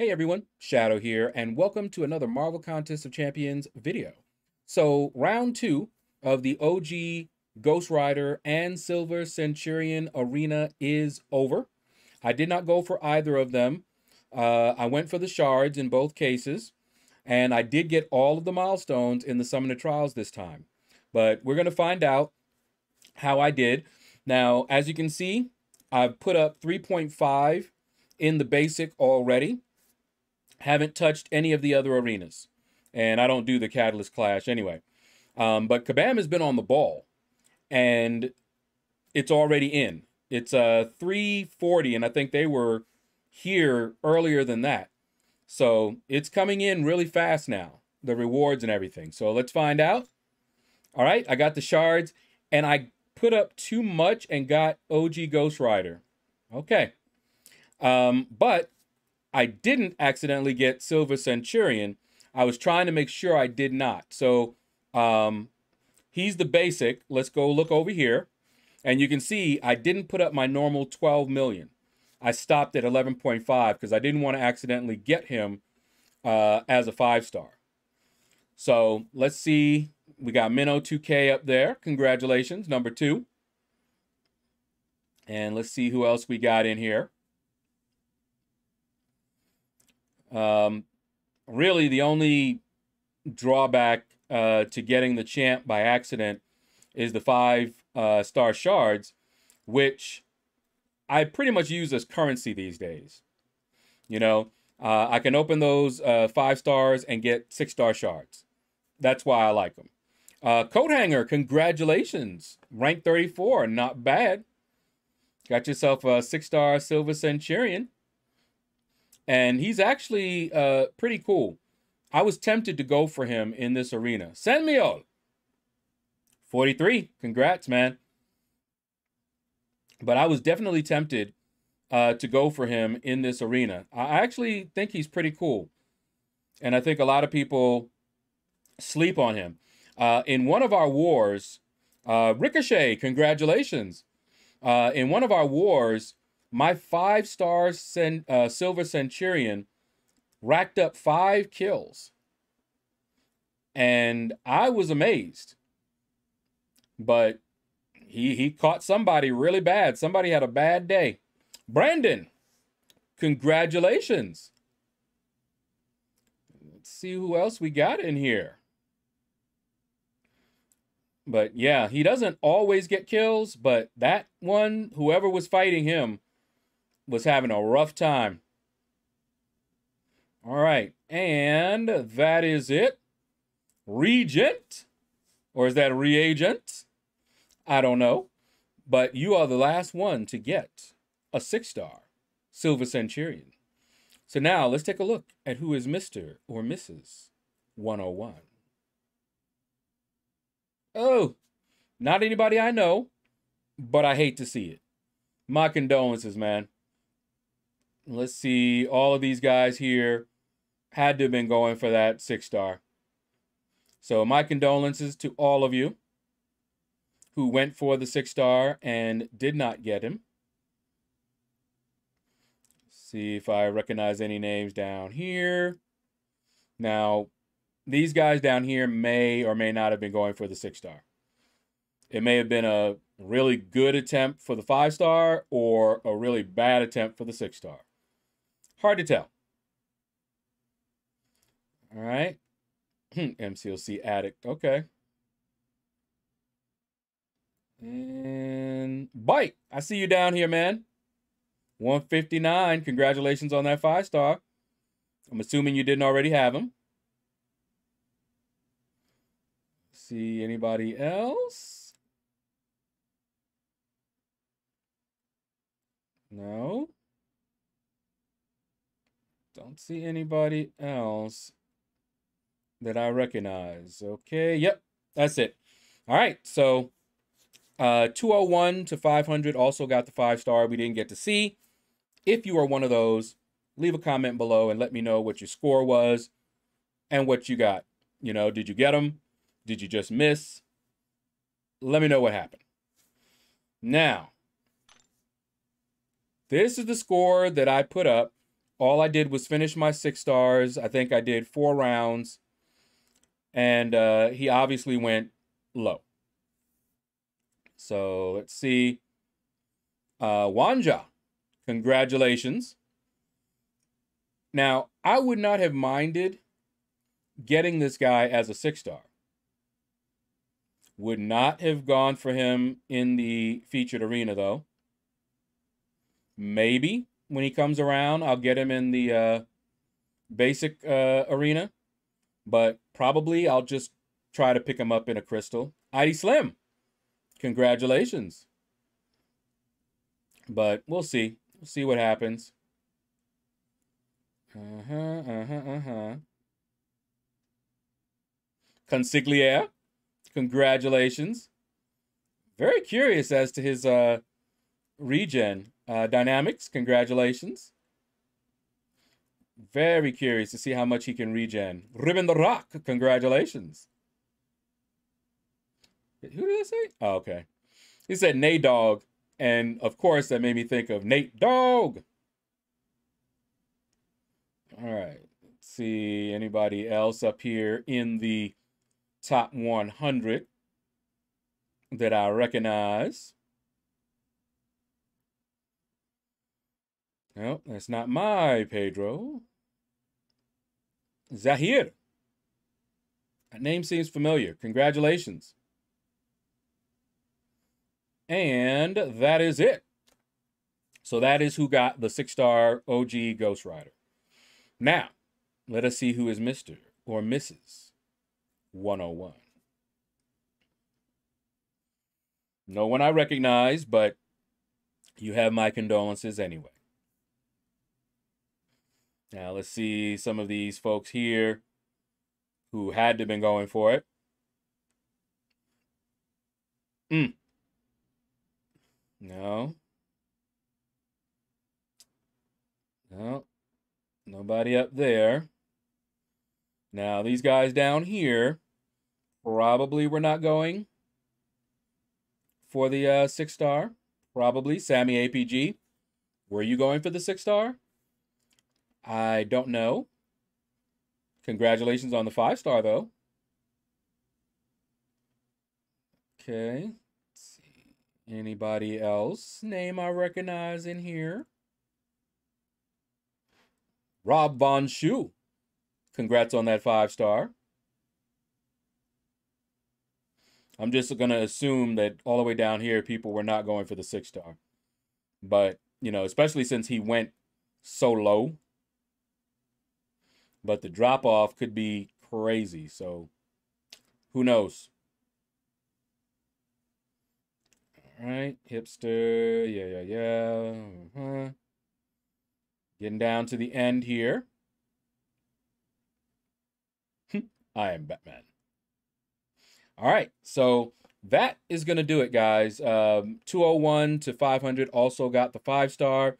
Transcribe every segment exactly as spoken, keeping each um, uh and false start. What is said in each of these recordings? Hey everyone, Shadow here, and welcome to another Marvel Contest of Champions video. So, round two of the O G Ghost Rider and Silver Centurion arena is over. I did not go for either of them. Uh, I went for the shards in both cases, and I did get all of the milestones in the Summoner Trials this time. But we're going to find out how I did. Now, as you can see, I've put up three point five in the basic already. Haven't touched any of the other arenas. And I don't do the Catalyst Clash anyway. Um, but Kabam has been on the ball. And it's already in. It's uh, three forty, and I think they were here earlier than that. So it's coming in really fast now, the rewards and everything. So let's find out. All right, I got the shards, and I put up too much and got O G Ghost Rider. Okay. Um, but I didn't accidentally get Silver Centurion. I was trying to make sure I did not. So um, he's the basic. Let's go look over here. And you can see I didn't put up my normal twelve million. I stopped at eleven point five because I didn't want to accidentally get him uh, as a five star. So let's see. We got Minnow two K up there. Congratulations, number two. And let's see who else we got in here. Um, really the only drawback, uh, to getting the champ by accident is the five, uh, star shards, which I pretty much use as currency these days. You know, uh, I can open those, uh, five stars and get six star shards. That's why I like them. Uh, Coat Hanger, congratulations. Rank thirty-four. Not bad. Got yourself a six star Silver Centurion. And he's actually uh, pretty cool. I was tempted to go for him in this arena. Send me old. forty-three. Congrats, man. But I was definitely tempted uh, to go for him in this arena. I actually think he's pretty cool. And I think a lot of people sleep on him. Uh, in one of our wars, uh, Ricochet, congratulations. Uh, in one of our wars, my five-star uh, Silver Centurion racked up five kills. And I was amazed. But he, he caught somebody really bad. Somebody had a bad day. Brandon, congratulations. Let's see who else we got in here. But yeah, he doesn't always get kills, but that one, whoever was fighting him, was having a rough time. All right, and that is it. Regent, or is that reagent? I don't know, but you are the last one to get a six-star Silver Centurion. So now let's take a look at who is Mister or Missus one oh one. Oh, not anybody I know, but I hate to see it. My condolences, man. Let's see, all of these guys here had to have been going for that six star. So my condolences to all of you who went for the six star and did not get him. See if I recognize any names down here. Now, these guys down here may or may not have been going for the six star. It may have been a really good attempt for the five star or a really bad attempt for the six star. Hard to tell. All right. M C O C addict. Okay. And Bite, I see you down here, man. one fifty-nine. Congratulations on that five star. I'm assuming you didn't already have him. See anybody else? No. Don't see anybody else that I recognize. Okay, yep, that's it. All right, so uh, two oh one to five hundred also got the five star we didn't get to see. If you are one of those, leave a comment below and let me know what your score was and what you got. You know, did you get them? Did you just miss? Let me know what happened. Now, this is the score that I put up All I did was finish my six stars. I think I did four rounds. And uh, he obviously went low. So let's see. Uh, Wanja, congratulations. Now, I would not have minded getting this guy as a six-star. Would not have gone for him in the featured arena, though. Maybe when he comes around, I'll get him in the uh, basic uh, arena. But probably I'll just try to pick him up in a crystal. Idy Slim, congratulations. But we'll see. We'll see what happens. Uh-huh, uh-huh, uh-huh. Consiglier, congratulations. Very curious as to his uh, regen uh, dynamics. Congratulations. Very curious to see how much he can regen. Ribbon the Rock, congratulations. Who did I say? Oh, okay. He said Nate Dogg. And, of course, that made me think of Nate Dogg. All right. Let's see anybody else up here in the top one hundred that I recognize. No, that's not my Pedro. Zahir. That name seems familiar. Congratulations. And that is it. So that is who got the six-star O G Ghost Rider. Now, let us see who is Mister or Missus one oh one. No one I recognize, but you have my condolences anyway. Now, let's see some of these folks here who had to have been going for it. Mm. No. No. Nobody up there. Now, these guys down here probably were not going for the uh, six-star. Probably. Sammy A P G, were you going for the six-star? I don't know. Congratulations on the five-star, though. Okay. Anybody else? Name I recognize in here. Rob Von Shue. Congrats on that five star. I'm just going to assume that all the way down here, people were not going for the six star. But, you know, especially since he went so low. But the drop off could be crazy. So, who knows? Right, hipster, yeah, yeah, yeah. Uh-huh. Getting down to the end here. I am Batman. All right, so that is going to do it, guys. Um, two oh one to five hundred also got the five-star.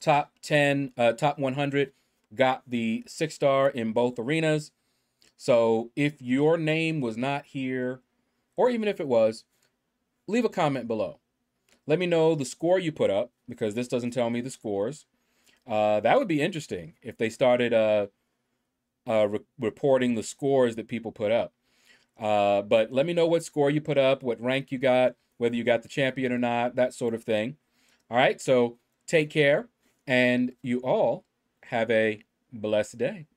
Top ten, uh, top one hundred got the six-star in both arenas. So if your name was not here, or even if it was, leave a comment below. Let me know the score you put up, because this doesn't tell me the scores. Uh, that would be interesting if they started uh, uh, re reporting the scores that people put up. Uh, but let me know what score you put up, what rank you got, whether you got the champion or not, that sort of thing. All right, so take care, and you all have a blessed day.